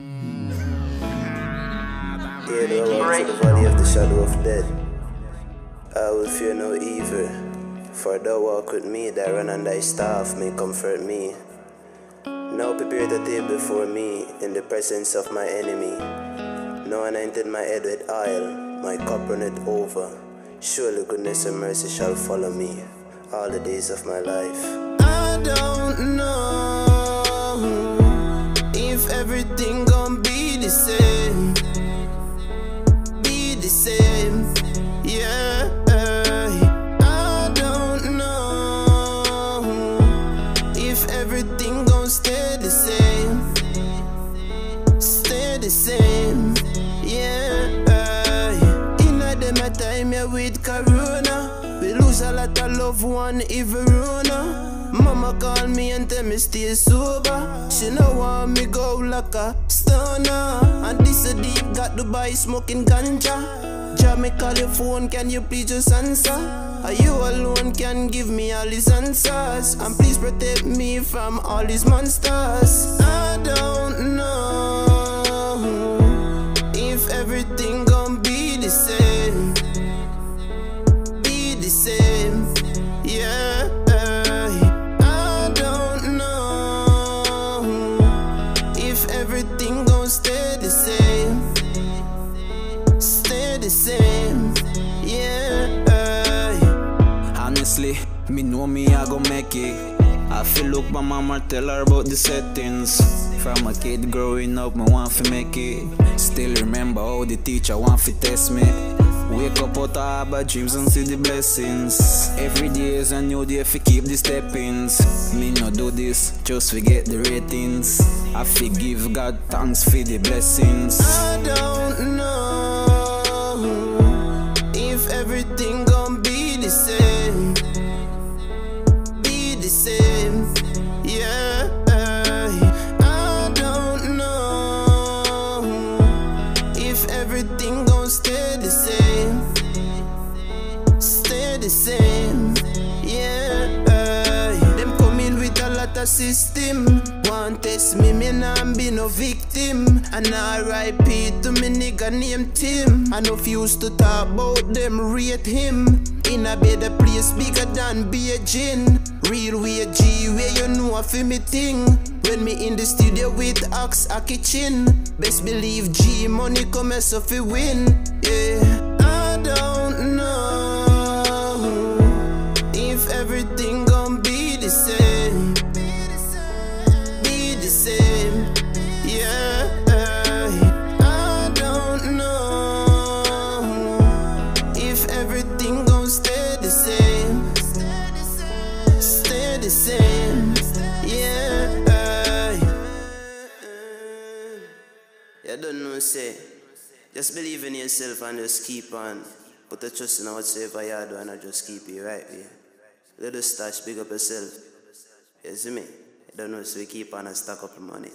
Yeah, no wrong to the valley of the shadow of death. I will fear no evil, for thou walk with me, thy rod and thy staff may comfort me. Now prepare the table before me in the presence of my enemy. Now anointed my head with oil, my cup runneth over. Surely goodness and mercy shall follow me all the days of my life. I don't know if everything gon' be the same. Same, yeah. I don't know if everything gon' stay the same. Stay the same, yeah. In a day my time, yeah, with corona, we lose a lot of loved one, even Rona. Mama call me and tell me stay sober. She know how me go like a stoner. And this a deep got Dubai smoking ganja. Jamie, call your phone, can you please just answer? Are you alone, can give me all these answers? And please protect me from all these monsters. I don't know if everything gon' be the same. Be the same, yeah. I don't know if everything gon' stay the same. Stay the same, yeah. Honestly, me know me I go make it. I feel look my mama tell her about the settings. From a kid growing up, me want fi make it. Still remember how the teacher want fi test me. Wake up out of bad dreams and see the blessings. Every day is a new day fi keep the steppings. Me no do this just fi get the ratings. I fi give God thanks for the blessings. I don't know if everything gon' be the same. Be the same, yeah. I don't know if everything gon' stay the same. Stay the same, yeah. Them come in with a lot of system. One test me, me nah be no victim. And RIP to me nigga named Tim. I no fuse to talk about them, rate him. In a better place bigger than Beijing. Real way G where you know I feel me thing. When me in the studio with Axe a kitchen. Best believe Gy money come as if we win, yeah. Everything gon' be the same. Be the same, yeah. I don't know if everything gon' stay the same. Stay the same, yeah. You don't know, say. Just believe in yourself and just keep on. Put the trust in whatsoever you do and just keep it right, yeah. Lil Stash, big up yourself. You see me? I don't know, so we keep on and stack up the money.